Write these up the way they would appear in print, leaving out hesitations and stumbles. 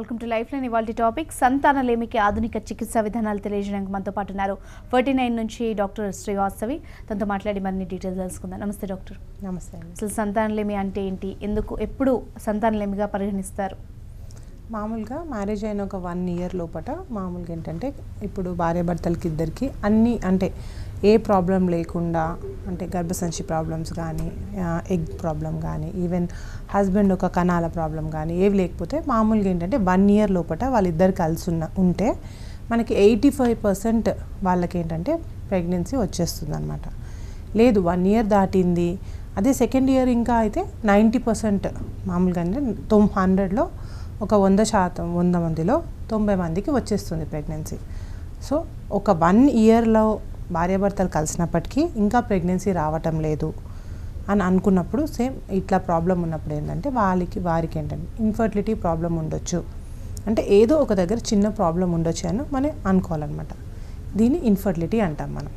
Welcome to LifeLine. Ivalti topic Santana lemiki adunika chikitsa vidhanalu teliyajeyadiki manto paatu unnaru. 39 nunchi Dr. Sri Vasavi tanto maatladi marini details telusukundam. Namaste doctor. Namaste. Asalu Santana lemi ante enti? Enduku eppudu Santana lemiga pariganistaru? మామూలుగా marriage అయిన ఒక 1 year లోపట మామూలుగా ఏంటంటే ఇప్పుడు భార్య భర్తలకి ఇద్దరికి అన్నీ అంటే ఏ ప్రాబ్లం లేకుండా అంటే గర్భసంచి ప్రాబ్లమ్స్ కానీ ఎగ్ ప్రాబ్లం కానీ ఈవెన్ హస్బెండ్ ఒక కణాల ప్రాబ్లం కానీ ఏవి లేకపోతే మామూలుగా ఏంటంటే 1 year లోపట వాళ్ళిద్దరు కలిసి ఉంటే మనకి 85% వాళ్ళకి ఏంటంటే ప్రెగ్నెన్సీ వచ్చేస్తుంది అనమాట. లేదు 1 year దాటింది అదే సెకండ్ ఇయర్ ఇంకా అయితే 90% మామూలుగా అంటే 100లో ఒక 100% 100 మందిలో 90 మందికి వచ్చేస్తుంది ప్రెగ్నెన్సీ. సో ఒక 1 yearలో భార్యాభర్తలు కలిసినప్పటికీ ఇంకా ప్రెగ్నెన్సీ రావటం లేదు అని అనుకున్నప్పుడు సేమ్ ఇట్లా ప్రాబ్లం ఉన్నప్పుడు ఏంటంటే వారికి ఏంటంటే ఇన్ఫర్టిలిటీ ప్రాబ్లం ఉండొచ్చు, అంటే ఏదో ఒక దగ్గర చిన్న ప్రాబ్లం ఉండొచ్చు అని మనం అనుకోవాలన్నమాట. దీన్ని ఇన్ఫర్టిలిటీ అంటాం మనం.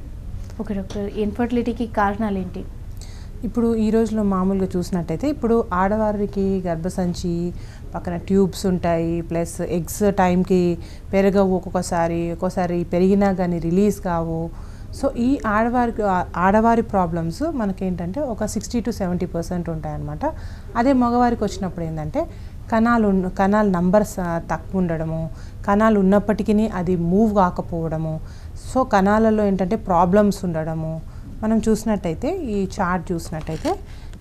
ఓకే డాక్టర్, ఇన్ఫర్టిలిటీకి కారణాలు ఏంటి? ఇప్పుడు ఈ రోజులో మామూలుగా చూసినట్టయితే ఇప్పుడు ఆడవారికి గర్భసంచి పక్కన ట్యూబ్స్ ఉంటాయి, ప్లస్ ఎగ్స్ టైంకి పెరగవు, ఒక్కొక్కసారి పెరిగినా కానీ రిలీజ్ కావు. సో ఈ ఆడవారి ప్రాబ్లమ్స్ మనకేంటంటే ఒక 60 to 70% ఉంటాయన్నమాట. అదే మగవారికి వచ్చినప్పుడు ఏంటంటే కణాల నంబర్స్ తక్కువ ఉండడము, కణాలు ఉన్నప్పటికీ అది మూవ్ కాకపోవడము, సో కణాలలో ఏంటంటే ప్రాబ్లమ్స్ ఉండడము. మనం చూసినట్టయితే ఈ చార్ట్ చూసినట్టయితే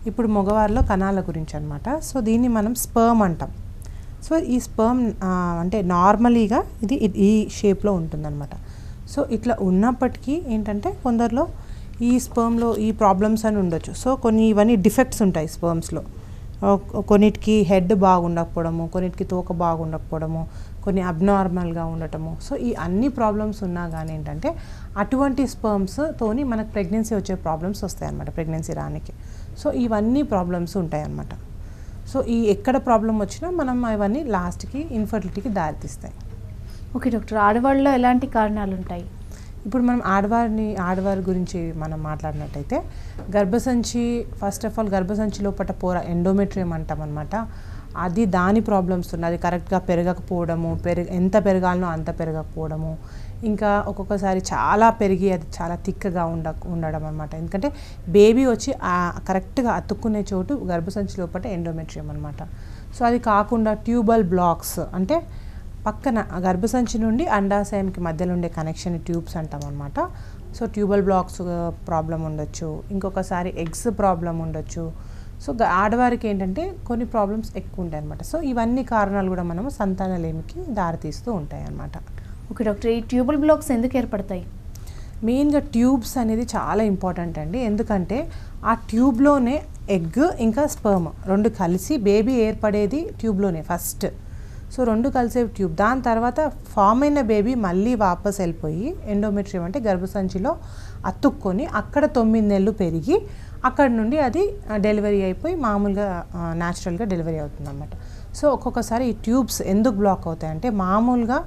ఇప్పుడు మగవారిలో కణాల గురించి అనమాట. సో దీన్ని మనం స్పర్మ్ అంటాం. సో ఈ స్పర్మ్ అంటే నార్మలీగా ఇది ఈ షేప్లో ఉంటుందన్నమాట. సో ఇట్లా ఉన్నప్పటికీ ఏంటంటే కొందరిలో ఈ స్పర్మ్లో ఈ ప్రాబ్లమ్స్ అని ఉండొచ్చు. సో కొన్ని ఇవన్నీ డిఫెక్ట్స్ ఉంటాయి స్పర్మ్స్లో. కొన్నిటికి హెడ్ బాగుండకపోవడము, కొన్నిటికి తోక బాగుండకపోవడము, కొన్ని అబ్నార్మల్గా ఉండటము. సో ఈ అన్ని ప్రాబ్లమ్స్ ఉన్నా కానీ ఏంటంటే అటువంటి స్పర్మ్స్తోని మనకు ప్రెగ్నెన్సీ వచ్చే ప్రాబ్లమ్స్ వస్తాయన్నమాట, ప్రెగ్నెన్సీ రానికి. సో ఇవన్నీ ప్రాబ్లమ్స్ ఉంటాయన్నమాట. సో ఈ ఎక్కడ ప్రాబ్లం వచ్చినా మనం అవన్నీ లాస్ట్కి ఇన్ఫర్టిలిటీకి దారితీస్తాయి. ఓకే డాక్టర్, ఆడవాళ్ళలో ఎలాంటి కారణాలు ఉంటాయి? ఇప్పుడు మనం ఆడవారి గురించి మనం మాట్లాడినట్టయితే గర్భసంచి ఫస్ట్ ఆఫ్ ఆల్ గర్భసంచి లోపల పోరా ఎండోమెట్రియం అంటాం అనమాట. అది దాని ప్రాబ్లమ్స్ ఉన్నాయి, అది కరెక్ట్గా పెరగకపోవడము, ఎంత పెరగాలనో అంత పెరగకపోవడము, ఇంకా ఒక్కొక్కసారి చాలా పెరిగి అది చాలా తిక్కగా ఉండడం అనమాట. ఎందుకంటే బేబీ వచ్చి కరెక్ట్గా అతుక్కునే చోటు గర్భసంచి లోపల ఎండోమెట్రియం అనమాట. సో అది కాకుండా ట్యూబల్ బ్లాక్స్ అంటే పక్కన గర్భసంచి నుండి అండాశయంకి మధ్యలో ఉండే కనెక్షన్ ట్యూబ్స్ అంటాం అనమాట. సో ట్యూబల్ బ్లాక్స్ ప్రాబ్లం ఉండొచ్చు, ఇంకొకసారి ఎగ్స్ ప్రాబ్లం ఉండొచ్చు. సో ఆడవారికి ఏంటంటే కొన్ని ప్రాబ్లమ్స్ ఎక్కువ ఉంటాయి అనమాట. సో ఇవన్నీ కారణాలు కూడా మనము సంతాన లేమికి దారితీస్తూ ఉంటాయి అనమాట. ఓకే డాక్టర్, ఈ ట్యూబల్ బ్లాక్స్ ఎందుకు ఏర్పడతాయి? మెయిన్గా ట్యూబ్స్ అనేది చాలా ఇంపార్టెంట్ అండి. ఎందుకంటే ఆ ట్యూబ్లోనే ఎగ్ ఇంకా స్పర్మ్ రెండు కలిసి బేబీ ఏర్పడేది ట్యూబ్లోనే ఫస్ట్. సో రెండు కలిసే ట్యూబ్, దాని తర్వాత ఫామ్ అయిన బేబీ మళ్ళీ వాపస్ వెళ్ళిపోయి ఎండోమెట్రియం అంటే గర్భసంచిలో అతుక్కొని అక్కడ 9 నెలలు పెరిగి అక్కడ నుండి అది డెలివరీ అయిపోయి మామూలుగా న్యాచురల్గా డెలివరీ అవుతుందన్నమాట. సో ఒక్కొక్కసారి ఈ ట్యూబ్స్ ఎందుకు బ్లాక్ అవుతాయంటే మామూలుగా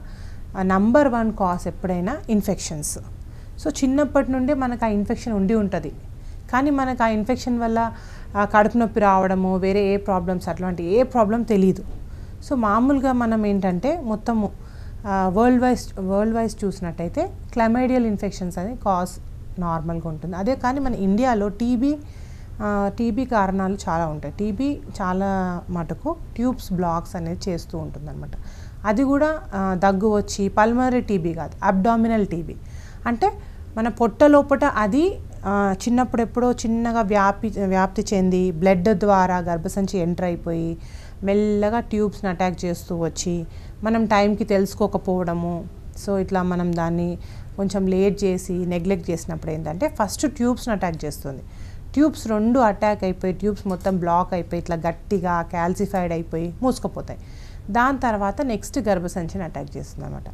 #1 కాస్ ఎప్పుడైనా ఇన్ఫెక్షన్స్. సో చిన్నప్పటి నుండే మనకు ఆ ఇన్ఫెక్షన్ ఉండి ఉంటుంది, కానీ మనకు ఆ ఇన్ఫెక్షన్ వల్ల కడుపు నొప్పి రావడము, వేరే ఏ ప్రాబ్లమ్స్ అట్లాంటి ఏ ప్రాబ్లం తెలియదు. సో మామూలుగా మనం ఏంటంటే మొత్తము వరల్డ్ వైజ్ చూసినట్టయితే క్లమైడియల్ ఇన్ఫెక్షన్స్ అనేది కాస్ నార్మల్గా ఉంటుంది. అదే కానీ మన ఇండియాలో టీబీ కారణాలు చాలా ఉంటాయి. టీబీ చాలా మటుకు ట్యూబ్స్ బ్లాక్స్ అనేది చేస్తూ ఉంటుందన్నమాట. అది కూడా దగ్గు వచ్చి పల్మనరీ టీబీ కాదు, అబ్డామినల్ టీబీ అంటే మన పొట్ట లోపల అది చిన్నప్పుడు ఎప్పుడో చిన్నగా వ్యాప్తి చెంది బ్లడ్ ద్వారా గర్భసంచి ఎంటర్ అయిపోయి మెల్లగా ట్యూబ్స్ని అటాక్ చేస్తూ వచ్చి మనం టైంకి తెలుసుకోకపోవడము. సో ఇట్లా మనం దాన్ని కొంచెం లేట్ చేసి నెగ్లెక్ట్ చేసినప్పుడు ఏంటంటే ఫస్ట్ ట్యూబ్స్ని అటాక్ చేస్తుంది. ట్యూబ్స్ రెండు అటాక్ అయిపోయి ట్యూబ్స్ మొత్తం బ్లాక్ అయిపోయి ఇట్లా గట్టిగా క్యాల్సిఫైడ్ అయిపోయి మూసుకుపోతాయి. దాని తర్వాత నెక్స్ట్ గర్భసంచిని అటాక్ చేస్తుంది అనమాట.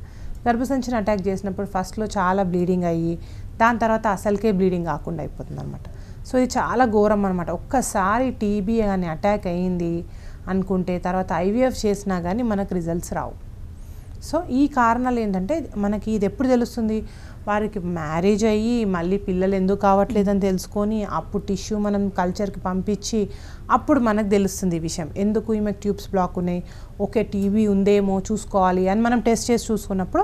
గర్భసంచిని అటాక్ చేసినప్పుడు ఫస్ట్లో చాలా బ్లీడింగ్ అయ్యి దాని తర్వాత అసలుకే బ్లీడింగ్ కాకుండా అయిపోతుంది అనమాట. సో ఇది చాలా ఘోరం అనమాట. ఒక్కసారి టీబీ కానీ అటాక్ అయ్యింది అనుకుంటే తర్వాత IVF చేసినా కానీ మనకు రిజల్ట్స్ రావు. సో ఈ కారణాలు ఏంటంటే మనకి ఇది ఎప్పుడు తెలుస్తుంది, వారికి మ్యారేజ్ అయ్యి మళ్ళీ పిల్లలు ఎందుకు కావట్లేదని తెలుసుకొని అప్పుడు టిష్యూ మనం కల్చర్కి పంపించి అప్పుడు మనకు తెలుస్తుంది ఈ విషయం, ఎందుకు ఈమెకు ట్యూబ్స్ బ్లాక్ ఉన్నాయి, ఓకే టీబీ ఉందేమో చూసుకోవాలి అని మనం టెస్ట్ చేసి చూసుకున్నప్పుడు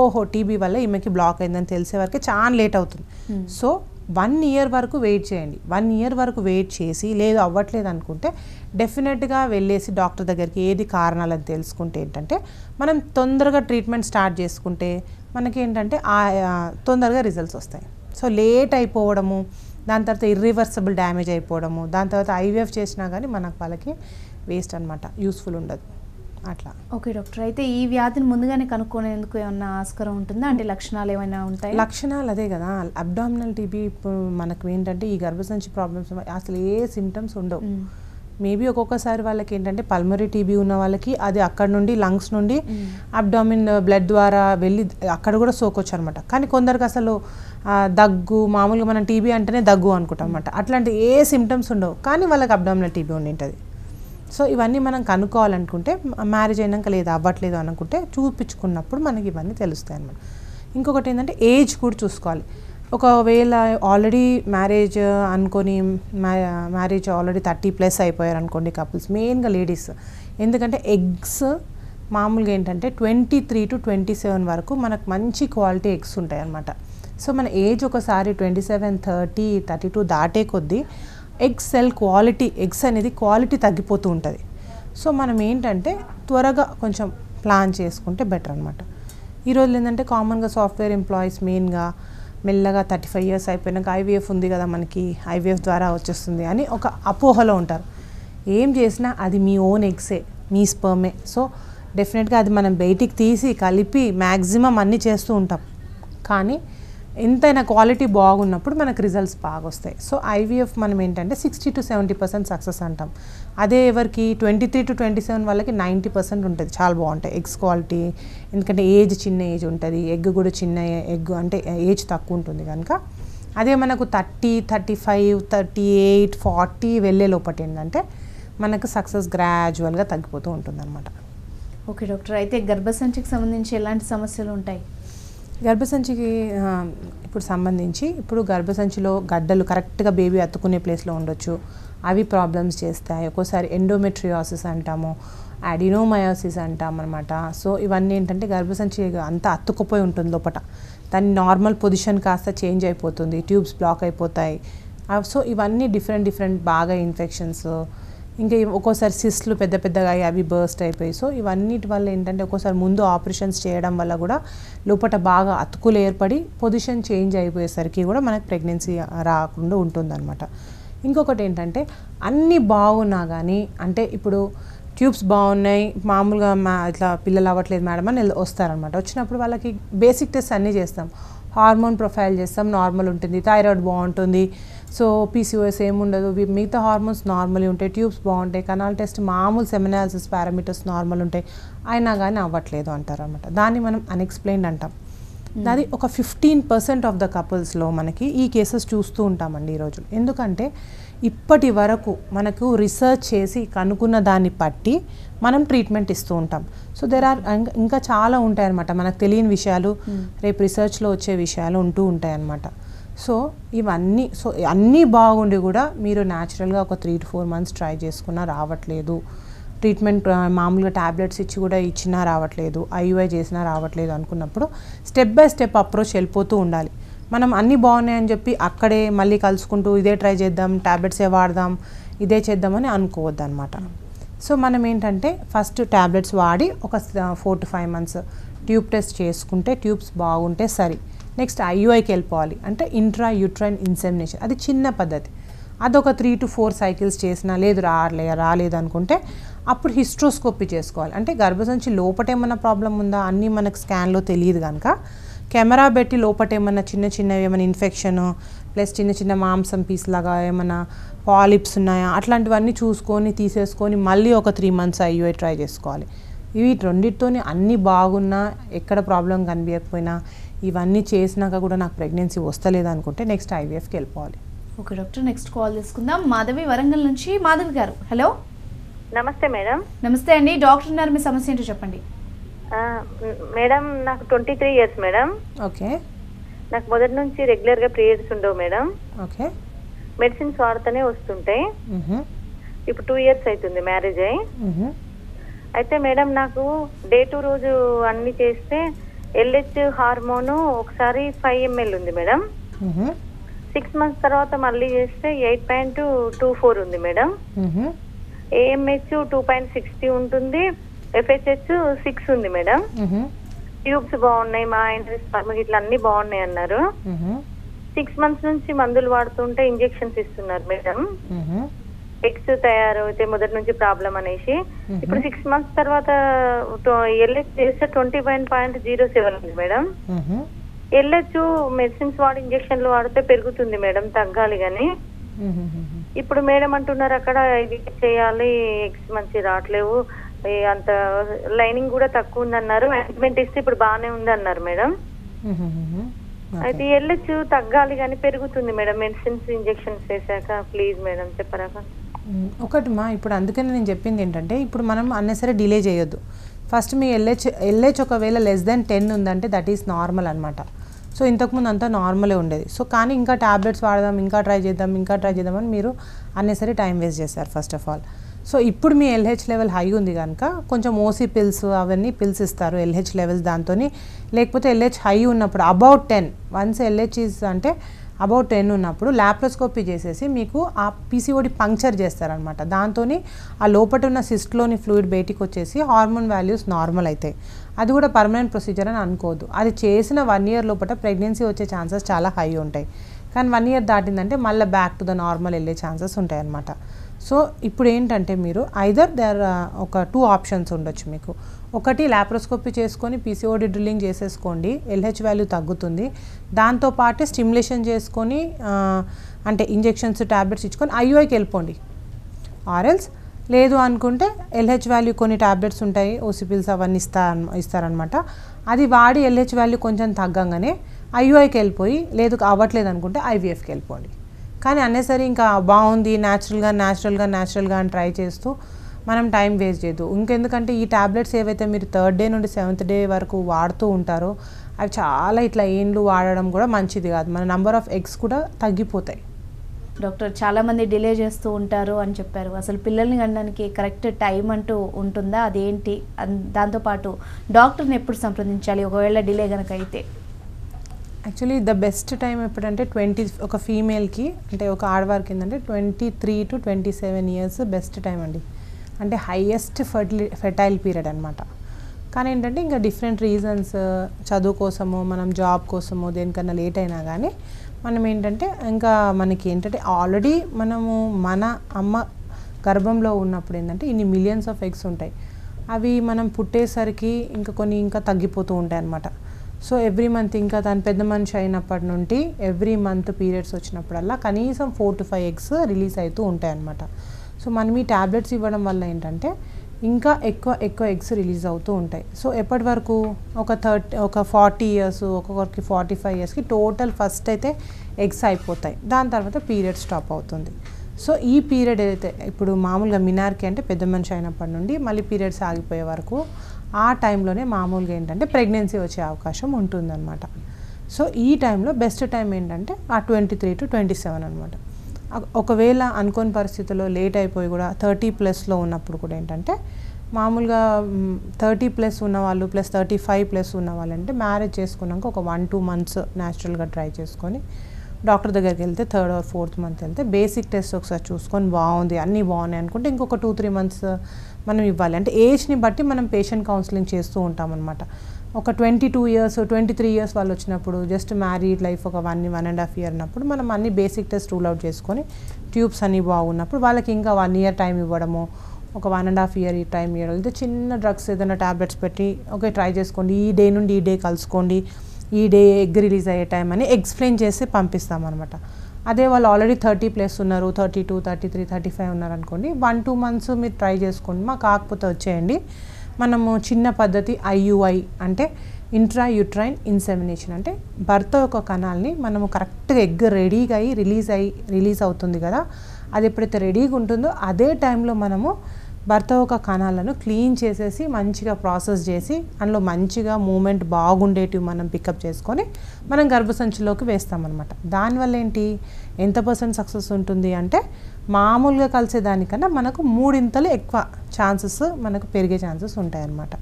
ఓహో టీబీ వల్ల ఈమెకి బ్లాక్ అయిందని తెలిసే వరకు చాలా లేట్ అవుతుంది. సో 1 year వరకు వెయిట్ చేయండి. 1 year వరకు వెయిట్ చేసి లేదు అవ్వట్లేదు అనుకుంటే డెఫినెట్గా వెళ్ళేసి డాక్టర్ దగ్గరికి ఏది కారణాలని తెలుసుకుంటే ఏంటంటే మనం తొందరగా ట్రీట్మెంట్ స్టార్ట్ చేసుకుంటే మనకి ఏంటంటే తొందరగా రిజల్ట్స్ వస్తాయి. సో లేట్ అయిపోవడము, దాని తర్వాత ఇర్రివర్సబుల్ డ్యామేజ్ అయిపోవడము, దాని తర్వాత ఐవీఎఫ్ చేసినా కానీ మనకు వాళ్ళకి వేస్ట్ అనమాట, యూస్ఫుల్ ఉండదు అట్లా. ఓకే డాక్టర్, అయితే ఈ వ్యాధిని ముందుగానే కనుక్కునేందుకు ఏమైనా ఆస్కారం ఉంటుందా? అంటే లక్షణాలు ఏమైనా ఉంటాయి? లక్షణాలు అదే కదా, అబ్డామినల్ టీబీ ఇప్పుడు మనకు ఏంటంటే ఈ గర్భసంచి ప్రాబ్లమ్స్ అసలు ఏ సిమ్టమ్స్ ఉండవు. మేబీ ఒక్కొక్కసారి వాళ్ళకి ఏంటంటే పల్మరీ టీబీ ఉన్న వాళ్ళకి అది అక్కడ నుండి లంగ్స్ నుండి అబ్డామిన్ బ్లడ్ ద్వారా వెళ్ళి అక్కడ కూడా సోకొచ్చు అనమాట. కానీ కొందరికి అసలు దగ్గు, మామూలుగా మనం టీబీ అంటేనే దగ్గు అనుకుంటాం అనమాట, అట్లాంటి ఏ సిమ్టమ్స్ ఉండవు కానీ వాళ్ళకి అబ్డామినల్ టీబీ ఉండి ఉంటుంది. సో ఇవన్నీ మనం కనుక్కోవాలనుకుంటే మ్యారేజ్ అయినాక లేదు అవ్వట్లేదు అనుకుంటే చూపించుకున్నప్పుడు మనకి ఇవన్నీ తెలుస్తాయి అన్నమాట. ఇంకొకటి ఏంటంటే ఏజ్ కూడా చూసుకోవాలి. ఒకవేళ ఆల్రెడీ మ్యారేజ్ అనుకొని మ్యారేజ్ ఆల్రెడీ 30+ అయిపోయారు అనుకోండి కపుల్స్, మెయిన్గా లేడీస్, ఎందుకంటే ఎగ్స్ మామూలుగా ఏంటంటే 23 to 27 వరకు మనకు మంచి క్వాలిటీ ఎగ్స్ ఉంటాయి అన్నమాట. సో మన ఏజ్ ఒకసారి 27, 30, 32 దాటే కొద్దీ ఎగ్ సెల్ క్వాలిటీ, ఎగ్స్ అనేది క్వాలిటీ తగ్గిపోతూ ఉంటుంది. సో మనం ఏంటంటే త్వరగా కొంచెం ప్లాన్ చేసుకుంటే బెటర్ అనమాట. ఈరోజు ఏంటంటే కామన్గా సాఫ్ట్వేర్ ఎంప్లాయీస్ మెయిన్గా మెల్లగా 35 years అయిపోయినాక ఐవీఎఫ్ ఉంది కదా మనకి, ఐవీఎఫ్ ద్వారా వచ్చేస్తుంది అని ఒక అపోహలో ఉంటారు. ఏం చేసినా అది మీ ఓన్ ఎగ్సే, మీ స్పర్మే. సో డెఫినెట్గా అది మనం బయటికి తీసి కలిపి మ్యాక్సిమం అన్నీ చేస్తూ ఉంటాం, కానీ ఎంతైనా క్వాలిటీ బాగున్నప్పుడు మనకు రిజల్ట్స్ బాగా వస్తాయి. సో ఐవీఎఫ్ మనం ఏంటంటే 60 to 70% సక్సెస్ అంటాం. అదే ఎవరికి 23 to 27 వాళ్ళకి 90% ఉంటుంది, చాలా బాగుంటాయి ఎగ్స్ క్వాలిటీ. ఎందుకంటే ఏజ్ చిన్న ఏజ్ ఉంటుంది, ఎగ్ కూడా చిన్న ఎగ్ అంటే ఏజ్ తక్కువ ఉంటుంది కనుక. అదే మనకు 30, 35, 38, 40 వెళ్ళే లోపటి ఏంటంటే మనకు సక్సెస్ గ్రాడ్యువల్గా తగ్గిపోతూ ఉంటుంది అనమాట. ఓకే డాక్టర్, అయితే గర్భసంచికి సంబంధించి ఎలాంటి సమస్యలు ఉంటాయి? గర్భసంచికి ఇప్పుడు సంబంధించి ఇప్పుడు గర్భసంచిలో గడ్డలు కరెక్ట్గా బేబీ అతుక్కునే ప్లేస్లో ఉండొచ్చు, అవి ప్రాబ్లమ్స్ చేస్తాయి. ఒక్కోసారి ఎండోమెట్రియాసిస్ అంటాము, అడినోమయోసిస్ అంటాం అనమాట. సో ఇవన్నీ ఏంటంటే గర్భసంచి అంతా అతుక్కుపోయి ఉంటుంది లోపల, దాని నార్మల్ పొజిషన్ కాస్త చేంజ్ అయిపోతుంది, ట్యూబ్స్ బ్లాక్ అయిపోతాయి. సో ఇవన్నీ డిఫరెంట్ బాగా ఇన్ఫెక్షన్స్, ఇంకా ఒక్కోసారి సిస్ట్లు పెద్ద పెద్దగా అయ్యి అవి బర్స్ట్ అయిపోయి. సో ఇవన్నిటి వల్ల ఏంటంటే ఒక్కోసారి ముందు ఆపరేషన్స్ చేయడం వల్ల కూడా లోపల బాగా అతుకులు ఏర్పడి పొజిషన్ చేంజ్ అయిపోయేసరికి కూడా మనకు ప్రెగ్నెన్సీ రాకుండా ఉంటుందన్నమాట. ఇంకొకటి ఏంటంటే అన్నీ బాగున్నా కానీ, అంటే ఇప్పుడు ట్యూబ్స్ బాగున్నాయి మామూలుగా ఇట్లా పిల్లలు అవ్వట్లేదు మేడం అని వస్తారనమాట. వచ్చినప్పుడు వాళ్ళకి బేసిక్ టెస్ట్ అన్నీ చేస్తాం, హార్మోన్ ప్రొఫైల్ చేస్తాం, నార్మల్ ఉంటుంది, థైరాయిడ్ బాగుంటుంది, సో పీసీఓఎస్ ఏముండదు, మిగతా హార్మోన్స్ నార్మల్ ఉంటాయి, ట్యూబ్స్ బాగుంటాయి, కనాల్ టెస్ట్ మామూలు సెమినాలిసిస్ పారామీటర్స్ నార్మల్ ఉంటాయి, అయినా కానీ అవ్వట్లేదు అంటారు అనమాట. దాన్ని మనం అన్ఎక్స్ప్లెయిన్డ్ అంటాం. అది ఒక 15% ఆఫ్ ద కపుల్స్లో మనకి ఈ కేసెస్ చూస్తూ ఉంటామండి ఈరోజు. ఎందుకంటే ఇప్పటి వరకు మనకు రీసెర్చ్ చేసి కనుక్కున్న దాన్ని బట్టి మనం ట్రీట్మెంట్ ఇస్తూ ఉంటాం. సో ఇంకా చాలా ఉంటాయన్నమాట మనకు తెలియని విషయాలు, రేపు రీసెర్చ్లో వచ్చే విషయాలు ఉంటూ ఉంటాయన్నమాట. సో ఇవన్నీ సో అన్నీ బాగుండి కూడా మీరు న్యాచురల్గా ఒక 3 to 4 months ట్రై చేసుకున్నా రావట్లేదు, ట్రీట్మెంట్ మామూలుగా ట్యాబ్లెట్స్ ఇచ్చి కూడా ఇచ్చినా రావట్లేదు, IUI చేసినా రావట్లేదు అనుకున్నప్పుడు స్టెప్ బై స్టెప్ అప్రోచ్ వెళ్ళిపోతూ ఉండాలి. మనం అన్నీ బాగున్నాయని చెప్పి అక్కడే మళ్ళీ కలుసుకుంటూ ఇదే ట్రై చేద్దాం, ట్యాబ్లెట్సే వాడదాం, ఇదే చేద్దామని అనుకోవద్దు అనమాట. సో మనం ఏంటంటే ఫస్ట్ ట్యాబ్లెట్స్ వాడి ఒక 4 to 5 months ట్యూబ్ టెస్ట్ చేసుకుంటే ట్యూబ్స్ బాగుంటే సరి. నెక్స్ట్ IUIకి వెళ్ళిపోవాలి, అంటే ఇంట్రా యూట్రైన్ ఇన్సెమినేషన్, అది చిన్న పద్ధతి, అదొక 3 to 4 cycles చేసినా లేదు రాలేదు అనుకుంటే అప్పుడు హిస్ట్రోస్కోపీ చేసుకోవాలి. అంటే గర్భసంచి లోపటేమన్నా ప్రాబ్లం ఉందా అన్నీ మనకు స్కాన్లో తెలియదు కనుక కెమెరా పెట్టి లోపటేమన్నా చిన్నవి ఏమైనా ఇన్ఫెక్షన్ ప్లస్ చిన్న మాంసం పీస్ లాగా ఏమైనా పాలిప్స్ ఉన్నాయా అట్లాంటివన్నీ చూసుకొని తీసేసుకొని మళ్ళీ ఒక 3 months IUI ట్రై చేసుకోవాలి. ఇవి రెండిటితోనే అన్నీ బాగున్నా ఎక్కడ ప్రాబ్లం కనిపించకపోయినా ఇవన్నీ చేసినాక కూడా నాకు ప్రెగ్నెన్సీ వస్తలేదు అనుకుంటే నెక్స్ట్ IVFకి వెళ్ళిపోవాలి. ఓకే డాక్టర్, నెక్స్ట్ కాల్ తీసుకుందాం. మాధవి వరంగల్ నుంచి. మాధవి గారు హలో, నమస్తే మేడం. నమస్తే అండి, డాక్టర్ ఉన్నారు, మీ సమస్య ఏంటో చెప్పండి. మేడం నాకు 23 years మేడం. ఓకే, నాకు మొదటి నుంచి రెగ్యులర్ గా పీరియడ్స్ ఉండవు మేడం. ఓకే. మెడిసిన్స్ వాడతానే వస్తుంటాయి. ఇప్పుడు 2 years అవుతుంది మ్యారేజ్ అయ్యి. అయితే మేడం నాకు డే టు రోజు అన్ని చేస్తే ఎల్హెచ్ హార్మోన్ ఒకసారి 5 ml ఉంది మేడం. 6 months తర్వాత మళ్ళీ చేస్తే 8.24 ఉంది మేడం. AMH 2.60 ఉంటుంది, FHH 6 ఉంది మేడం. ట్యూబ్స్ బాగున్నాయి, మా ఇంట్రెస్ట్ ఫార్మిక్ ఇట్లా అన్ని బాగున్నాయి అన్నారు. 6 months నుంచి మందులు వాడుతుంటే ఇంజెక్షన్స్ ఇస్తున్నారు మేడం. ఎగ్స్ తయారైతే మొదటి నుంచి ప్రాబ్లం అనేసి ఇప్పుడు 6 months తర్వాత ఎల్హెచ్ చేస్తే 21.07 ఉంది మేడం. ఎల్హెచ్ మెడిసిన్స్ వాడి ఇంజక్షన్లు వాడితే పెరుగుతుంది మేడం, తగ్గాలి గాని. ఇప్పుడు మేడం అంటున్నారు అక్కడ ఇది చేయాలి, ఎగ్స్ మంచి రావట్లేవు, అంత లైనింగ్ కూడా తక్కువ ఉందన్నారు. ఆయింట్మెంట్ ఇస్తే ఇప్పుడు బాగానే ఉంది అన్నారు మేడం. అయితే ఎల్హెచ్ తగ్గాలి కానీ పెరుగుతుంది మేడం మెడిసిన్స్ ఇంజెక్షన్స్ చేశాక, ప్లీజ్ మేడం చెప్పరా ఒకటిమా. ఇప్పుడు అందుకని నేను చెప్పింది ఏంటంటే ఇప్పుడు మనం అన్నెసరీ డిలే చేయొద్దు. ఫస్ట్ మీ ఎల్హెచ్ ఒకవేళ <10 ఉందంటే దట్ ఈస్ నార్మల్ అనమాట. సో ఇంతకుముందు అంతా నార్మలే ఉండేది. సో కానీ ఇంకా ట్యాబ్లెట్స్ వాడదాం, ఇంకా ట్రై చేద్దాం అని మీరు అన్నెసరీ టైం వేస్ట్ చేశారు ఫస్ట్ ఆఫ్ ఆల్. సో ఇప్పుడు మీ ఎల్హెచ్ లెవెల్ హై ఉంది కనుక కొంచెం OCPILS అవన్నీ పిల్స్ ఇస్తారు ఎల్హెచ్ లెవెల్స్ దాంతో. లేకపోతే ఎల్హెచ్ హై ఉన్నప్పుడు about 10, వన్స్ ఎల్హెచ్ ఈజ్ అంటే about 10 ఉన్నప్పుడు ల్యాప్రోస్కోపీ చేసేసి మీకు ఆ PCOD పంక్చర్ చేస్తారనమాట. దాంతో ఆ లోపట ఉన్న సిస్ట్లోని ఫ్లూయిడ్ బయటికి వచ్చేసి హార్మోన్ వాల్యూస్ నార్మల్ అవుతాయి. అది కూడా పర్మనెంట్ ప్రొసీజర్ అని అనుకోవద్దు. అది చేసిన 1 year లోపల ప్రెగ్నెన్సీ వచ్చే ఛాన్సెస్ చాలా హై ఉంటాయి. కానీ 1 year దాటిందంటే మళ్ళీ బ్యాక్ టు ద నార్మల్ వెళ్ళే ఛాన్సెస్ ఉంటాయి అన్నమాట. సో ఇప్పుడు ఏంటంటే మీరు ఐదర్ దర్ ఒక 2 options ఉండొచ్చు మీకు. ఒకటి ల్యాప్రోస్కోపీ చేసుకొని PCOD డ్రిల్లింగ్ చేసేసుకోండి, LH వాల్యూ తగ్గుతుంది. దాంతోపాటు స్టిమ్యులేషన్ చేసుకొని అంటే ఇంజెక్షన్స్ ట్యాబ్లెట్స్ ఇచ్చుకొని IUIకి వెళ్ళిపోండి. ఆర్ఎల్స్ లేదు అనుకుంటే LH వాల్యూ కొన్ని ట్యాబ్లెట్స్ ఉంటాయి, OCPILS అవన్నీ ఇస్తారనమాట. అది వాడి LH వాల్యూ కొంచెం తగ్గంగానే IUIకి వెళ్ళిపోయి, లేదు అవ్వట్లేదు అనుకుంటే IVFకి వెళ్ళిపోండి. కానీ అన్నెసరీ ఇంకా బాగుంది న్యాచురల్గా అని ట్రై చేస్తూ మనం టైం వేస్ట్ చేయదు. ఇంకెందుకంటే ఈ ట్యాబ్లెట్స్ ఏవైతే మీరు 3rd day నుండి 7th day వరకు వాడుతూ ఉంటారో అవి చాలా ఇట్లా ఏండ్లు వాడడం కూడా మంచిది కాదు. మన నెంబర్ ఆఫ్ ఎగ్స్ కూడా తగ్గిపోతాయి. డాక్టర్, చాలామంది డిలే చేస్తూ ఉంటారు అని చెప్పారు. అసలు పిల్లల్ని కనడానికి కరెక్ట్ టైం అంటూ ఉంటుందా, అదేంటి, దాంతోపాటు డాక్టర్ని ఎప్పుడు సంప్రదించాలి ఒకవేళ డిలే కనుక అయితే? యాక్చువల్లీ ద బెస్ట్ టైం ఎప్పుడంటే ఒక ఫీమేల్కి అంటే ఒక ఆడవారికి ఏంటంటే 23 to 27 years బెస్ట్ టైం అండి. అంటే హైయెస్ట్ ఫెర్టైల్ పీరియడ్ అనమాట. కానీ ఏంటంటే ఇంకా డిఫరెంట్ రీజన్స్, చదువు కోసమో మనం జాబ్ కోసమో దేనికన్నా లేట్ అయినా కానీ మనం ఏంటంటే ఇంకా మనకి ఏంటంటే ఆల్రెడీ మనము మన అమ్మ గర్భంలో ఉన్నప్పుడు ఏంటంటే ఇన్ని మిలియన్స్ ఆఫ్ ఎగ్స్ ఉంటాయి. అవి మనం పుట్టేసరికి ఇంకా కొన్ని ఇంకా తగ్గిపోతూ ఉంటాయి అన్నమాట. సో ఎవ్రీ మంత్ ఇంకా తను పెద్ద మనిషి అయినప్పటి నుండి ఎవ్రీ మంత్ పీరియడ్స్ వచ్చినప్పుడల్లా కనీసం 4 to 5 eggs రిలీజ్ అవుతూ ఉంటాయన్నమాట. సో మనం ఈ ట్యాబ్లెట్స్ ఇవ్వడం వల్ల ఏంటంటే ఇంకా ఎక్కువ ఎగ్స్ రిలీజ్ అవుతూ ఉంటాయి. సో ఎప్పటి వరకు ఒక 40 years, ఒక్కొక్కరికి 45 yearsకి టోటల్ ఫస్ట్ అయితే ఎగ్స్ అయిపోతాయి. దాని తర్వాత పీరియడ్ స్టాప్ అవుతుంది. సో ఈ పీరియడ్ అయితే ఇప్పుడు మామూలుగా మినార్కి అంటే పెద్ద మనిషి అయినప్పటి నుండి మళ్ళీ పీరియడ్స్ ఆగిపోయే వరకు ఆ టైంలోనే మామూలుగా ఏంటంటే ప్రెగ్నెన్సీ వచ్చే అవకాశం ఉంటుందన్నమాట. సో ఈ టైంలో బెస్ట్ టైం ఏంటంటే ఆ 23 to 27 అనమాట. ఒకవేళ అనుకోని పరిస్థితుల్లో లేట్ అయిపోయి కూడా 30+ ఉన్నప్పుడు కూడా ఏంటంటే మామూలుగా 30+ ఉన్నవాళ్ళు ప్లస్ 35+ ఉన్నవాళ్ళు అంటే మ్యారేజ్ చేసుకున్నాక ఒక 1-2 months న్యాచురల్గా ట్రై చేసుకొని డాక్టర్ దగ్గరికి వెళ్తే 3rd or 4th month వెళ్తే బేసిక్ టెస్ట్ ఒకసారి చూసుకొని బాగుంది అన్నీ బాగున్నాయి అనుకుంటే ఇంకొక 2-3 months మనం ఇవ్వాలి. అంటే ఏజ్ని బట్టి మనం పేషెంట్ కౌన్సిలింగ్ చేస్తూ ఉంటామన్నమాట. ఒక 22 years, 23 years వాళ్ళు వచ్చినప్పుడు జస్ట్ మ్యారీడ్ లైఫ్ ఒక 1-1.5 year ఉన్నప్పుడు మనం అన్ని బేసిక్ టెస్ట్ రూల్ అవుట్ చేసుకొని ట్యూబ్స్ అన్నీ బాగున్నప్పుడు వాళ్ళకి ఇంకా 1 year టైం ఇవ్వడము, ఒక 1.5 year ఈ టైం ఇవ్వడం, లేదా చిన్న డ్రగ్స్ ఏదైనా ట్యాబ్లెట్స్ పెట్టి ఓకే ట్రై చేసుకోండి, ఈ డే నుండి ఈ డే కలుసుకోండి, ఈ డే ఎగ్ రిలీజ్ అయ్యే టైం అని ఎక్స్ప్లెయిన్ చేసి పంపిస్తామన్నమాట. అదే వాళ్ళు ఆల్రెడీ 30+ ఉన్నారు, 32, 33, 35 ఉన్నారు అనుకోండి, 1-2 months మీరు ట్రై చేసుకోండి, మా కాకపోతే వచ్చేయండి. మనము చిన్న పద్ధతి IUI అంటే ఇంట్రాయూట్రైన్ ఇన్సెమినేషన్ అంటే భర్త యొక్క కణాలని మనము కరెక్ట్గా ఎగ్ రెడీగా అయ్యి రిలీజ్ అవుతుంది కదా, అది ఎప్పుడైతే రెడీగా ఉంటుందో అదే టైంలో మనము భర్త ఒక కణాలను క్లీన్ చేసేసి మంచిగా ప్రాసెస్ చేసి అందులో మంచిగా మూమెంట్ బాగుండేటివి మనం పికప్ చేసుకొని మనం గర్భసంచిలోకి వేస్తామన్నమాట. దానివల్ల ఏంటి ఎంత పర్సెంట్ సక్సెస్ ఉంటుంది అంటే మామూలుగా కలిసేదానికన్నా మనకు 3 ఇంతలు ఎక్కువ ఛాన్సెస్ మనకు పెరిగే ఛాన్సెస్ ఉంటాయన్నమాట.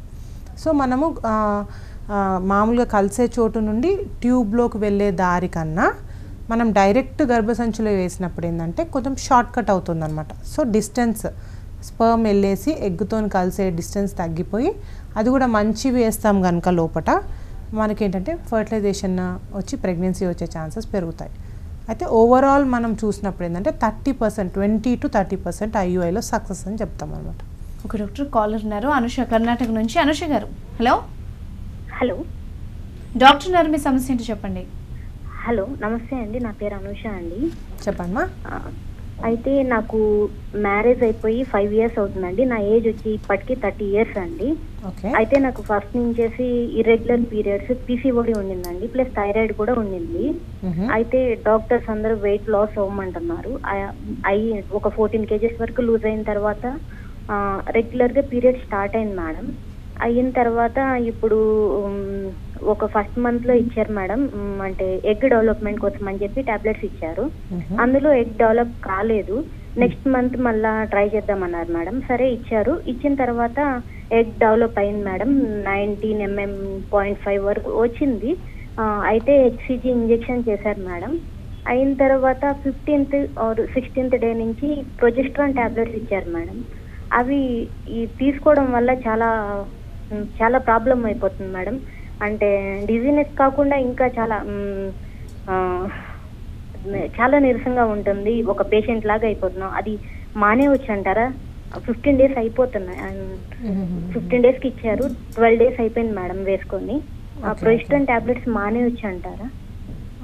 సో మనము మామూలుగా కలిసే చోటు నుండి ట్యూబ్లోకి వెళ్ళే దారి కన్నా మనం డైరెక్ట్ గర్భసంచిలో వేసినప్పుడు ఏంటంటే కొంచెం షార్ట్ కట్ అవుతుందన్నమాట. సో డిస్టెన్స్ స్పర్మ్ వెళ్ళేసి ఎగ్గుతో కలిసే డిస్టెన్స్ తగ్గిపోయి అది కూడా మంచివి వేస్తాం కనుక లోపల మనకేంటంటే ఫర్టిలైజేషన్ వచ్చి ప్రెగ్నెన్సీ వచ్చే ఛాన్సెస్ పెరుగుతాయి. అయితే ఓవరాల్ మనం చూసినప్పుడు ఏంటంటే 20 to 30% IUIలో సక్సెస్ అని చెప్తాం అనమాట. ఒక డాక్టర్ కాలర్ ఉన్నారు, అనుష కర్ణాటక నుంచి. అనుష గారు హలో. హలో డాక్టర్ గారు మీ సమస్య ఏంటో చెప్పండి. హలో నమస్తే అండి, నా పేరు అనుష అండి. చెప్పమ్మా. అయితే నాకు మ్యారేజ్ అయిపోయి 5 years అవుతుందండి. నా ఏజ్ వచ్చి ఇప్పటికీ 30 years అండి. అయితే నాకు ఫస్ట్ నుంచి ఇర్రెగ్యులర్ పీరియడ్స్, PCOD ఉండిందండి, ప్లస్ థైరాయిడ్ కూడా ఉండింది. అయితే డాక్టర్స్ అందరూ వెయిట్ లాస్ అవ్వమంటున్నారు. అయ్యి ఒక 14 kgs వరకు లూజ్ అయిన తర్వాత రెగ్యులర్గా పీరియడ్ స్టార్ట్ అయింది మేడం. అయిన తర్వాత ఇప్పుడు ఒక ఫస్ట్ మంత్ లో ఇచ్చారు మేడం, అంటే ఎగ్ డెవలప్మెంట్ కోసం అని చెప్పి టాబ్లెట్స్ ఇచ్చారు. అందులో ఎగ్ డెవలప్ కాలేదు. నెక్స్ట్ మంత్ మళ్ళా ట్రై చేద్దామన్నారు మేడం. సరే ఇచ్చారు. ఇచ్చిన తర్వాత ఎగ్ డెవలప్ అయింది మేడం. 19.5 వరకు వచ్చింది. అయితే HCG ఇంజెక్షన్ చేశారు మేడం. అయిన తర్వాత 15th or 16th డే నుంచి ప్రొజెస్ట్రాన్ టాబ్లెట్స్ ఇచ్చారు మేడం. అవి ఈ తీసుకోవడం వల్ల చాలా చాలా ప్రాబ్లం అయిపోతుంది మేడం. అంటే డిజీనెస్ కాకుండా ఇంకా చాలా నీరసంగా ఉంటుంది, ఒక పేషెంట్ లాగా అయిపోతున్నాం. అది మానేవచ్చు అంటారా? 15 days అయిపోతున్నాయి. 15 daysకి ఇచ్చారు, 12 days అయిపోయింది మేడం వేసుకొని. ప్రొజెస్ట్రాన్ టాబ్లెట్స్ మానేవచ్చు అంటారా?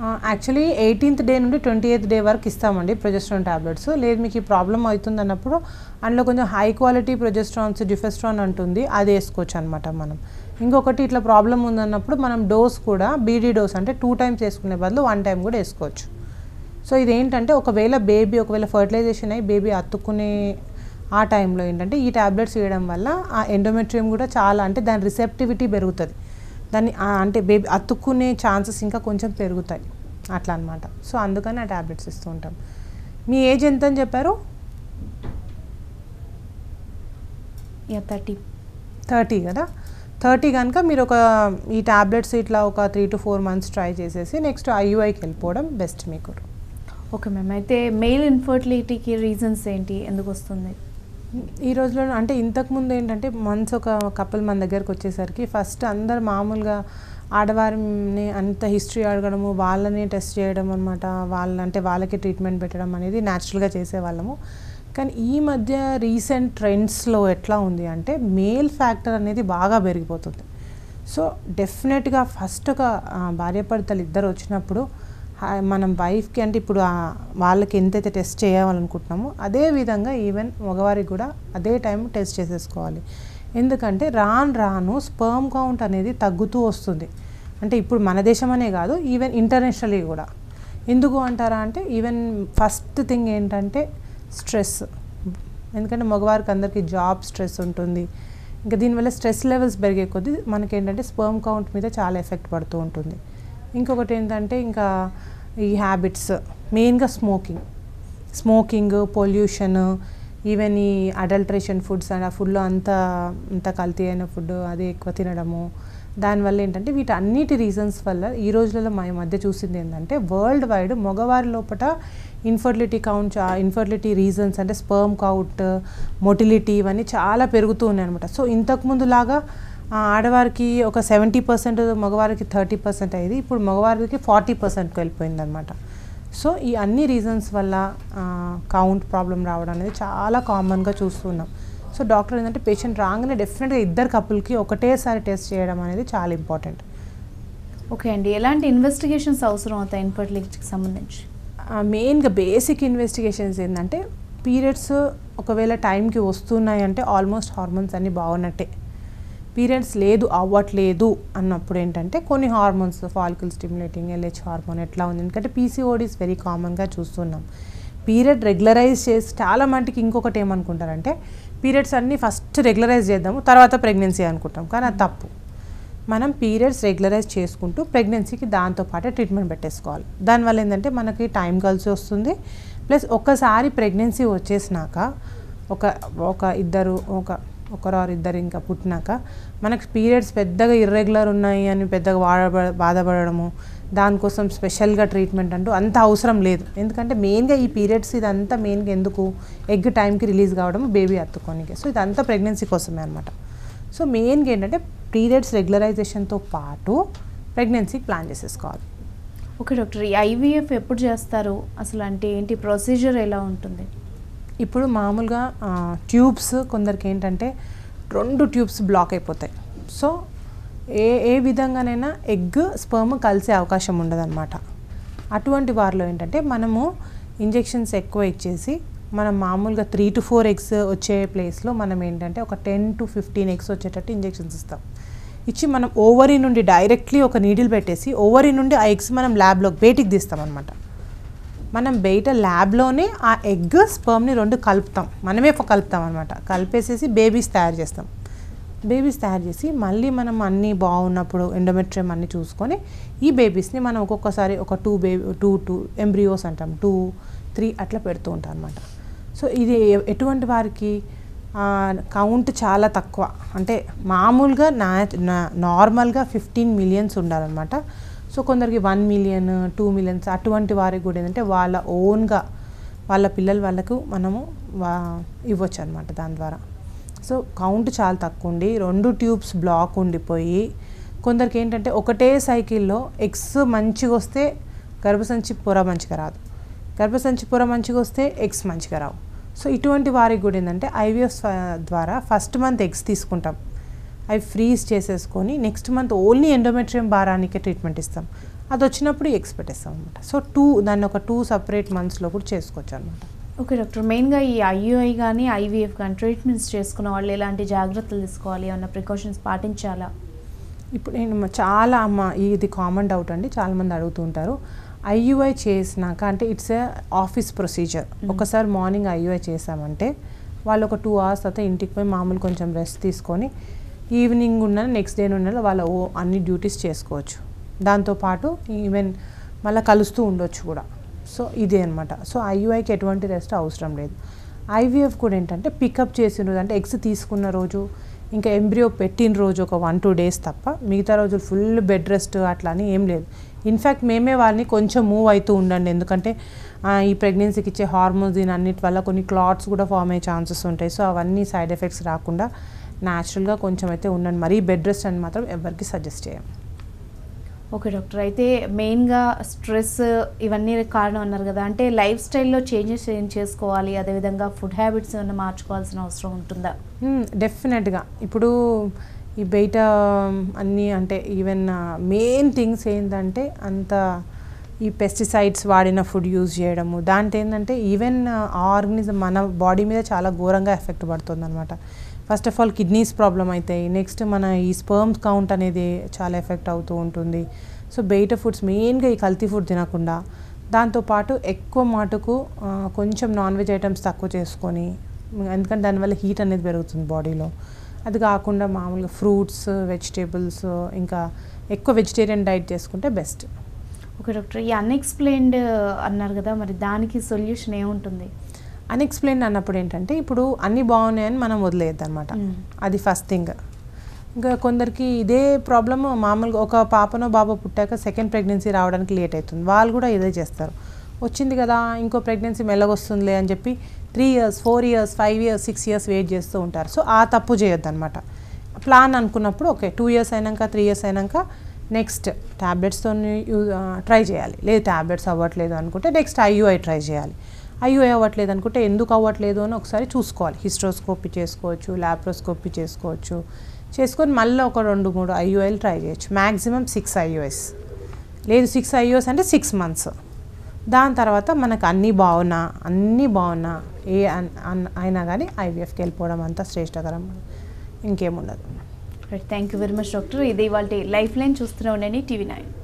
యాక్చువల్లీ 18th day నుండి 28th day వరకు ఇస్తామండి ప్రొజెస్ట్రాన్ టాబ్లెట్స్. లేదు మీకు ఈ ప్రాబ్లం అవుతుంది అన్నప్పుడు అందులో కొంచెం హై క్వాలిటీ ప్రొజెస్ట్రాన్స్, డిఫెస్ట్రాన్ ఉంటుంది, అది వేసుకోవచ్చు అనమాట మనం. ఇంకొకటి ఇట్లా ప్రాబ్లం ఉందన్నప్పుడు మనం డోస్ కూడా BD డోస్ అంటే 2 times వేసుకునే బదులు 1 time కూడా వేసుకోవచ్చు. సో ఇదేంటంటే ఒకవేళ ఫర్టిలైజేషన్ అయ్యి బేబీ అతుక్కునే ఆ టైంలో ఏంటంటే ఈ టాబ్లెట్స్ వేయడం వల్ల ఆ ఎండోమెట్రియం కూడా చాలా అంటే దాని రిసెప్టివిటీ పెరుగుతుంది, దాన్ని అంటే బేబీ అతుక్కునే ఛాన్సెస్ ఇంకా కొంచెం పెరుగుతాయి అట్లా అనమాట. సో అందుకని ఆ టాబ్లెట్స్ ఇస్తూ ఉంటాం. మీ ఏజ్ ఎంత అని చెప్పారు? 30 కదా. 30 కనుక మీరు ఒక ఈ టాబ్లెట్స్ ఇట్లా ఒక 3 to 4 months ట్రై చేసేసి నెక్స్ట్ IUIకి వెళ్ళిపోవడం బెస్ట్ మీకు. Okay ma'am. అయితే మెయిల్ ఇన్ఫర్టిలిటీకి రీజన్స్ ఏంటి, ఎందుకు వస్తుంది ఈ రోజులో? అంటే ఇంతకుముందు ఏంటంటే మన్స్ ఒక కపుల్ మన దగ్గరకు వచ్చేసరికి ఫస్ట్ అందరు మామూలుగా ఆడవారిని అంత హిస్టరీ అడగడము, వాళ్ళని టెస్ట్ చేయడం అనమాట, వాళ్ళంటే వాళ్ళకి ట్రీట్మెంట్ పెట్టడం అనేది న్యాచురల్గా చేసేవాళ్ళము. కానీ ఈ మధ్య రీసెంట్ ట్రెండ్స్లో ఎట్లా ఉంది అంటే మేల్ ఫ్యాక్టర్ అనేది బాగా పెరిగిపోతుంది. సో డెఫినెట్గా ఫస్ట్ ఒక భార్యాభర్తలు ఇద్దరు వచ్చినప్పుడు మనం వైఫ్కి అంటే ఇప్పుడు వాళ్ళకి ఎంతైతే టెస్ట్ చేయాలనుకుంటున్నామో అదేవిధంగా ఈవెన్ మగవారికి కూడా అదే టైం టెస్ట్ చేసేసుకోవాలి. ఎందుకంటే రాను స్పర్మ్ కౌంట్ అనేది తగ్గుతూ వస్తుంది. అంటే ఇప్పుడు మన దేశమనే కాదు, ఈవెన్ ఇంటర్నేషనల్లీ కూడా. ఎందుకు అంటారా అంటే ఈవెన్ ఫస్ట్ థింగ్ ఏంటంటే స్ట్రెస్. ఎందుకంటే మగవారికి అందరికీ జాబ్ స్ట్రెస్ ఉంటుంది. ఇంకా దీనివల్ల స్ట్రెస్ లెవెల్స్ పెరిగే కొద్దీ మనకేంటంటే స్పర్మ్ కౌంట్ మీద చాలా ఎఫెక్ట్ పడుతూ ఉంటుంది. ఇంకొకటి ఏంటంటే ఇంకా ఈ హ్యాబిట్స్, మెయిన్గా స్మోకింగ్, పొల్యూషన్, ఈవెన్ ఈ అడల్ట్రేషన్ ఫుడ్స్ అండ్ ఆ ఫుడ్లో అంత కల్తీ అయిన ఫుడ్ అది ఎక్కువ తినడము. దానివల్ల ఏంటంటే వీటన్నిటి రీజన్స్ వల్ల ఈ రోజులలో మా మధ్య చూసింది ఏంటంటే వరల్డ్ వైడ్ మగవారి లోపల ఇన్ఫర్టిలిటీ రీజన్స్ అంటే స్పర్మ్ కౌంట్, మోటిలిటీ ఇవన్నీ చాలా పెరుగుతూ ఉన్నాయి అనమాట. సో ఇంతకుముందులాగా ఆడవారికి ఒక 70%, మగవారికి 30% అయ్యేది ఇప్పుడు మగవారికి 40%కి వెళ్ళిపోయిందనమాట. సో ఈ అన్ని రీజన్స్ వల్ల కౌంట్ ప్రాబ్లం రావడం అనేది చాలా కామన్గా చూస్తున్నాం. సో డాక్టర్ ఏంటంటే పేషెంట్ రాగానే డెఫినెట్గా ఇద్దరు కపుల్కి ఒకటేసారి టెస్ట్ చేయడం అనేది చాలా ఇంపార్టెంట్. ఓకే అండి. ఎలాంటి ఇన్వెస్టిగేషన్స్ అవసరం అవుతాయి ఇన్ఫర్టిలిటీకి సంబంధించి? మెయిన్గా బేసిక్ ఇన్వెస్టిగేషన్స్ ఏంటంటే పీరియడ్స్ ఒకవేళ టైంకి వస్తున్నాయంటే ఆల్మోస్ట్ హార్మోన్స్ అన్నీ బాగున్నట్టే. పీరియడ్స్ లేదు అవ్వట్లేదు అన్నప్పుడు ఏంటంటే కొన్ని hormones, follicle stimulating LH hormone ఎట్లా ఉంది, ఎందుకంటే PCODs వెరీ కామన్గా చూస్తున్నాం. పీరియడ్ రెగ్యులరైజ్ చేసి చాలా మటుకి ఇంకొకటి ఏమనుకుంటారంటే పీరియడ్స్ అన్ని ఫస్ట్ రెగ్యులరైజ్ చేద్దాము తర్వాత ప్రెగ్నెన్సీ అనుకుంటాం కానీ అది తప్పు. మనం పీరియడ్స్ రెగ్యులరైజ్ చేసుకుంటూ ప్రెగ్నెన్సీకి దాంతో పాటే ట్రీట్మెంట్ పెట్టేసుకోవాలి. దానివల్ల ఏంటంటే మనకి టైం కలిసి వస్తుంది. ప్లస్ ఒక్కసారి ప్రెగ్నెన్సీ వచ్చేసినాక ఒకరిద్దరు ఇంకా పుట్టినాక మనకు పీరియడ్స్ పెద్దగా ఇర్రెగ్యులర్ ఉన్నాయి అని పెద్దగా బాధపడము దానికోసం స్పెషల్గా ట్రీట్మెంట్ అంటూ అంత అవసరం లేదు. ఎందుకంటే మెయిన్గా ఈ పీరియడ్స్ ఇదంతా మెయిన్గా ఎందుకు ఎగ్ టైంకి రిలీజ్ కావడం బేబీ అత్తుకోనికి. సో ఇదంతా ప్రెగ్నెన్సీ కోసమే అనమాట. సో మెయిన్గా ఏంటంటే పీరియడ్స్ రెగ్యులరైజేషన్తో పాటు ప్రెగ్నెన్సీకి ప్లాన్ చేసేసుకోవాలి. ఓకే డాక్టర్, ఈ ఐవీఎఫ్ ఎప్పుడు చేస్తారు అసలు, అంటే ఏంటి ప్రొసీజర్ ఎలా ఉంటుంది? ఇప్పుడు మామూలుగా ట్యూబ్స్ కొందరికి ఏంటంటే 2 ట్యూబ్స్ బ్లాక్ అయిపోతాయి. సో ఏ విధంగానైనా ఎగ్ స్పర్మ్ కలిసే అవకాశం ఉండదన్నమాట. అటువంటి వారిలో ఏంటంటే మనము ఇంజెక్షన్స్ ఎక్కువ ఇచ్చేసి మనం మామూలుగా 3 to 4 ఎగ్స్ వచ్చే ప్లేస్లో మనం ఏంటంటే ఒక 10 to 15 ఎగ్స్ వచ్చేటట్టు ఇంజెక్షన్స్ ఇస్తాం. ఇచ్చి మనం ఓవరీ నుండి డైరెక్ట్లీ ఒక నీడిల్ పెట్టేసి ఓవరీ నుండి ఆ ఎగ్స్ మనం ల్యాబ్లో బయటికి తీస్తాం అనమాట. మనం బయట ల్యాబ్లోనే ఆ ఎగ్ స్పర్మ్ని 2 కలుపుతాం, మనమే కలుపుతాం అనమాట. కలిపేసేసి బేబీస్ తయారు చేస్తాం. బేబీస్ తయారు చేసి మళ్ళీ మనం అన్నీ బాగున్నప్పుడు ఎండోమెట్రియం అన్నీ చూసుకొని ఈ బేబీస్ని మనం ఒక్కొక్కసారి ఒక 2 ఎంబ్రియోస్ అంటాం, 2-3 అట్లా పెడుతూ ఉంటాం అనమాట. సో ఇది ఎటువంటి వారికి కౌంట్ చాలా తక్కువ, అంటే మామూలుగా నార్మల్గా 15 millions ఉండాలన్నమాట. సో కొందరికి 1 million, 2 millions అటువంటి వారికి కూడా ఏంటంటే వాళ్ళ ఓన్గా వాళ్ళ పిల్లలు వాళ్ళకు మనము ఇవ్వచ్చు అనమాట దాని ద్వారా. సో కౌంట్ చాలా తక్కువ ఉండి 2 ట్యూబ్స్ బ్లాక్ ఉండిపోయి కొందరికి ఏంటంటే ఒకటే సైకిల్లో ఎగ్స్ మంచిగా వస్తే గర్భసంచి పొర మంచిగా రాదు, గర్భసంచి పొర మంచిగా వస్తే ఎగ్స్ మంచిగా రావు. సో ఇటువంటి వారికి కూడా ఏంటంటే ఐవీఎఫ్ ద్వారా ఫస్ట్ మంత్ ఎగ్స్ తీసుకుంటాం, అవి ఫ్రీజ్ చేసేసుకొని నెక్స్ట్ మంత్ ఓన్లీ ఎండోమెట్రియం భారానికే ట్రీట్మెంట్ ఇస్తాం, అది వచ్చినప్పుడు ఎగ్స్ పెట్టేస్తాం అనమాట. సో దాన్ని ఒక 2 సపరేట్ మంత్స్లో కూడా చేసుకోవచ్చు అనమాట. ఓకే డాక్టర్, మెయిన్గా ఈ ఐయుఐ కానీ ఐవీఎఫ్ కానీ ట్రీట్మెంట్స్ చేసుకున్న వాళ్ళు ఎలాంటి జాగ్రత్తలు తీసుకోవాలి, ఏమన్నా ప్రికాషన్స్ పాటించాలా? ఇప్పుడు నేను చాలా ఇది కామన్ డౌట్ అండి, చాలామంది అడుగుతూ ఉంటారు. ఐయుఐ చేసినాక అంటే ఇట్స్ ఆఫీస్ ప్రొసీజర్, ఒకసారి మార్నింగ్ ఐయుఐ చేసామంటే వాళ్ళు ఒక 2 hours తర్వాత ఇంటికి పోయి మామూలు కొంచెం రెస్ట్ తీసుకొని ఈవినింగ్ ఉన్న నెక్స్ట్ డే ఉన్న వాళ్ళ అన్ని డ్యూటీస్ చేసుకోవచ్చు, దాంతోపాటు ఈవెన్ మళ్ళీ కలుస్తూ ఉండొచ్చు కూడా. సో ఇదే అనమాట. సో ఐయుఐకి ఎటువంటి రెస్ట్ అవసరం లేదు. ఐవీఎఫ్ కూడా ఏంటంటే పికప్ చేసిన రోజు అంటే ఎగ్స్ తీసుకున్న రోజు ఇంకా ఎంబ్రియో పెట్టిన రోజు ఒక 1-2 days తప్ప మిగతా రోజులు ఫుల్ బెడ్ రెస్ట్ అట్లా అని ఏం లేదు. ఇన్ఫ్యాక్ట్ మేమే వాళ్ళని కొంచెం మూవ్ అవుతూ ఉండండి, ఎందుకంటే ఈ ప్రెగ్నెన్సీకి ఇచ్చే హార్మోన్స్ దీని అన్నిటి వల్ల కొన్ని క్లాట్స్ కూడా ఫామ్ అయ్యే ఛాన్సెస్ ఉంటాయి. సో అవన్నీ సైడ్ ఎఫెక్ట్స్ రాకుండా న్యాచురల్గా కొంచెం అయితే ఉండండి, మరీ బెడ్ రెస్ట్ అని మాత్రం ఎవరికి సజెస్ట్ చేయం. ఓకే డాక్టర్, అయితే మెయిన్గా స్ట్రెస్ ఇవన్నీ కారణం అన్నారు కదా, అంటే లైఫ్ స్టైల్లో చేంజెస్ ఏం చేసుకోవాలి, అదేవిధంగా ఫుడ్ హ్యాబిట్స్ ఏమైనా మార్చుకోవాల్సిన అవసరం ఉంటుందా? డెఫినెట్గా ఇప్పుడు ఈ బయట అన్నీ అంటే ఈవెన్ మెయిన్ థింగ్స్ ఏంటంటే అంత ఈ పెస్టిసైడ్స్ వాడిన ఫుడ్ యూజ్ చేయడము, దాంట్లో ఏంటంటే ఈవెన్ ఆర్గనిజం మన బాడీ మీద చాలా ఘోరంగా ఎఫెక్ట్ పడుతుంది అనమాట. First of all kidneys problem అవుతాయి, నెక్స్ట్ మన ఈ స్పర్మ్స్ కౌంట్ అనేది చాలా ఎఫెక్ట్ అవుతూ ఉంటుంది. సో బయట ఫుడ్స్ మెయిన్గా ఈ కల్తీ ఫుడ్ తినకుండా, దాంతోపాటు ఎక్కువ మటుకు కొంచెం నాన్ వెజ్ ఐటమ్స్ తక్కువ చేసుకొని, ఎందుకంటే దానివల్ల హీట్ అనేది పెరుగుతుంది బాడీలో. అది కాకుండా మామూలుగా ఫ్రూట్స్, వెజిటేబుల్స్, ఇంకా ఎక్కువ వెజిటేరియన్ డైట్ చేసుకుంటే బెస్ట్. ఓకే డాక్టర్, ఈ అన్ఎక్స్ప్లెయిన్డ్ అన్నారు కదా, మరి దానికి సొల్యూషన్ ఏముంటుంది? అన్ఎక్స్ప్లెయిన్డ్ అన్నప్పుడు ఏంటంటే ఇప్పుడు అన్నీ బాగున్నాయని మనం వదిలేయద్దు అనమాట, అది ఫస్ట్ థింగ్. ఇంకా కొందరికి ఇదే ప్రాబ్లమ్ మామూలుగా ఒక పాపనో బాబో పుట్టాక సెకండ్ ప్రెగ్నెన్సీ రావడానికి లేట్ అవుతుంది, వాళ్ళు కూడా ఇదే చేస్తారు. వచ్చింది కదా ఇంకో ప్రెగ్నెన్సీ మెల్లగొస్తుందిలే అని చెప్పి 3 years, 4 years, 5 years, 6 years wait చేస్తూ ఉంటారు. సో ఆ తప్పు చేయొద్దు అనమాట. ప్లాన్ అనుకున్నప్పుడు ఓకే 2 years అయినాక 3 years అయినాక నెక్స్ట్ ట్యాబ్లెట్స్తో ట్రై చేయాలి, లేదు ట్యాబ్లెట్స్ అవ్వట్లేదు అనుకుంటే నెక్స్ట్ ఐయుఐ ట్రై చేయాలి. ఐయుఐ అవ్వట్లేదు అనుకుంటే ఎందుకు అవ్వట్లేదు అని ఒకసారి చూసుకోవాలి, హిస్ట్రోస్కోపీ చేసుకోవచ్చు, ల్యాప్రోస్కోపీ చేసుకోవచ్చు, చేసుకొని మళ్ళీ ఒక 2-3 ఐయుఐలు ట్రై చేయొచ్చు. మ్యాక్సిమం 6 IUIs, లేదు 6 IUIs అంటే 6 months. దాని తర్వాత మనకు అన్నీ బాగున్నా ఏ అయినా కానీ ఐవీఎఫ్కి వెళ్ళిపోవడం అంతా శ్రేష్టకరం, ఇంకేముండదు. Thank you very much doctor. ఇది ఇవాళ లైఫ్ లైన్ చూస్తూనే ఉండండి టీవీ9.